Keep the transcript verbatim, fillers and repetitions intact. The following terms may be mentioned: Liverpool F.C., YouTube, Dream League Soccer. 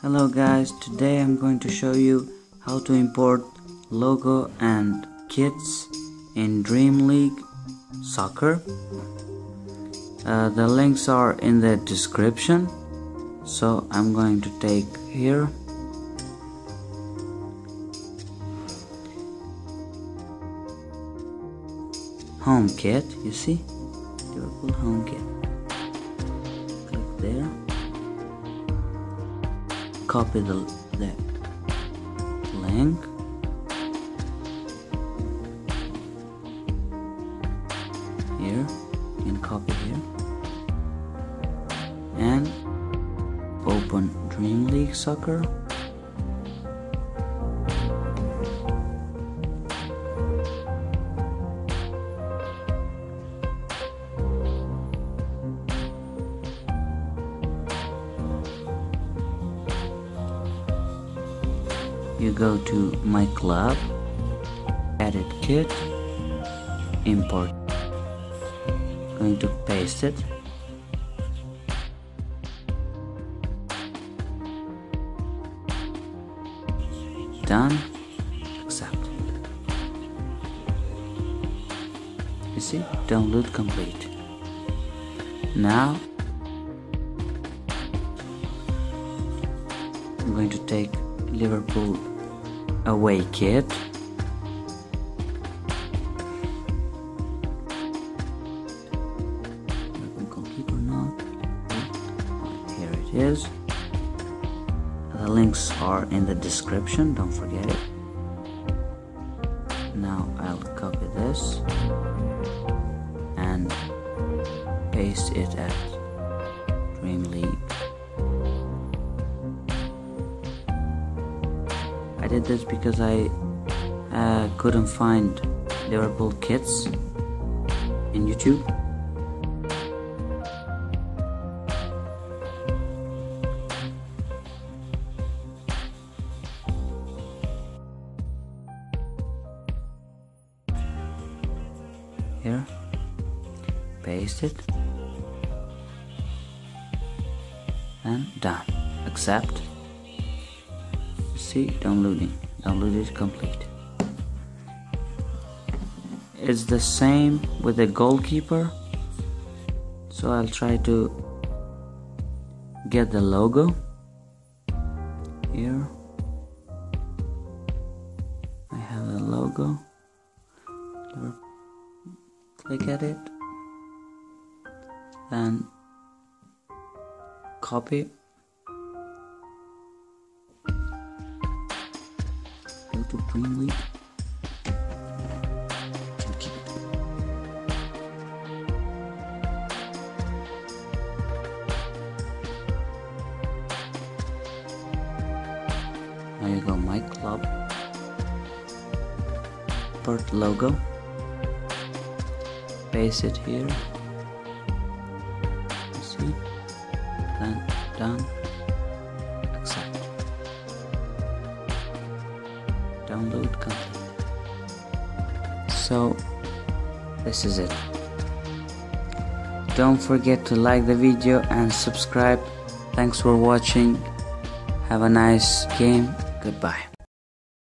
Hello guys, today I'm going to show you how to import logo and kits in Dream League Soccer. Uh, the links are in the description, so I'm going to take here. Home kit, you see? Liverpool home kit. Click there. Copy the, the link, here, and copy here, and open Dream League Soccer, you go to my club, edit kit, import, going to paste it, done, accept, you see, download complete. Now I'm going to take Liverpool away kit, complete or not, here it is, the links are in the description, don't forget it. Now I'll copy this and paste it at Dream League. I did this because I uh, couldn't find Liverpool kits in YouTube. Here, paste it and done. Accept. See, downloading, downloaded complete. It's the same with the goalkeeper, so I'll try to get the logo here. I have the logo, click at it, then copy. To Dream League and keep it. Now you go my club, import logo, paste it here, you see, then done, accept. Download content. So this is it. Don't forget to like the video and subscribe. Thanks for watching. Have a nice game. Goodbye.